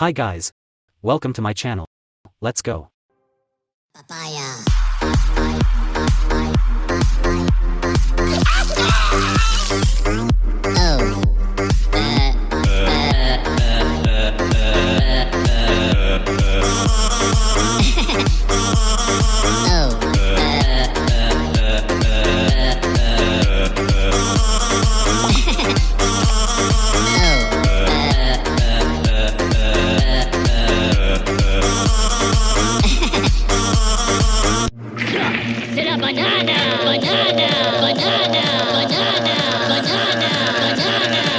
Hi guys. Welcome to my channel. Let's go. Papaya. Banana, banana, banana, banana, banana, banana.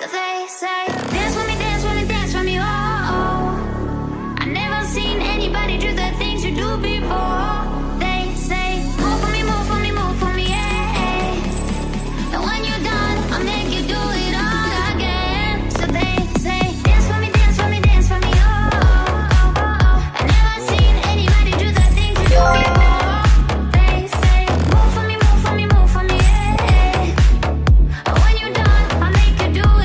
So they say, dance with me, dance with me, dance with me, oh, oh. I never seen anybody do the things you do before. They say, move for me, move for me, move for me, yeah, yeah. And when you're done, I'll make you do it all again. So they say, dance for me, dance for me, dance for me, oh, oh, oh, oh. I never seen anybody do the things you do before. They say, move for me, move for me, move for me, yeah, yeah. And when you're done, I'll make you do it.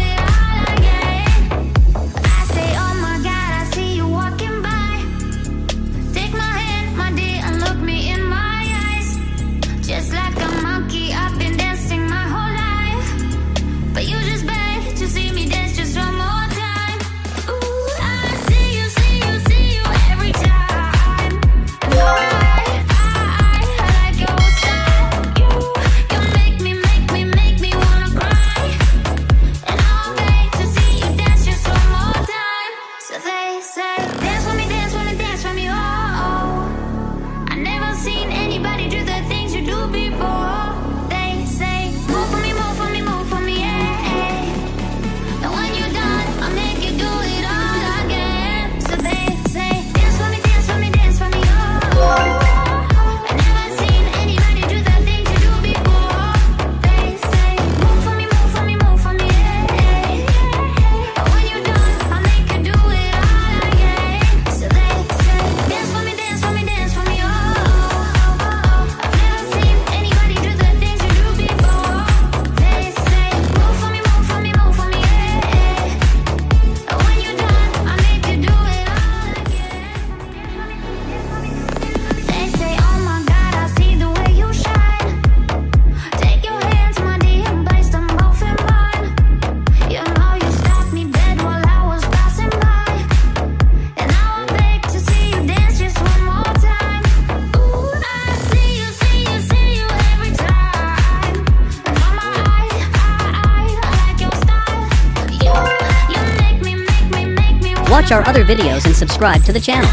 Watch our other videos and subscribe to the channel.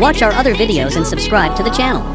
Watch our other videos and subscribe to the channel.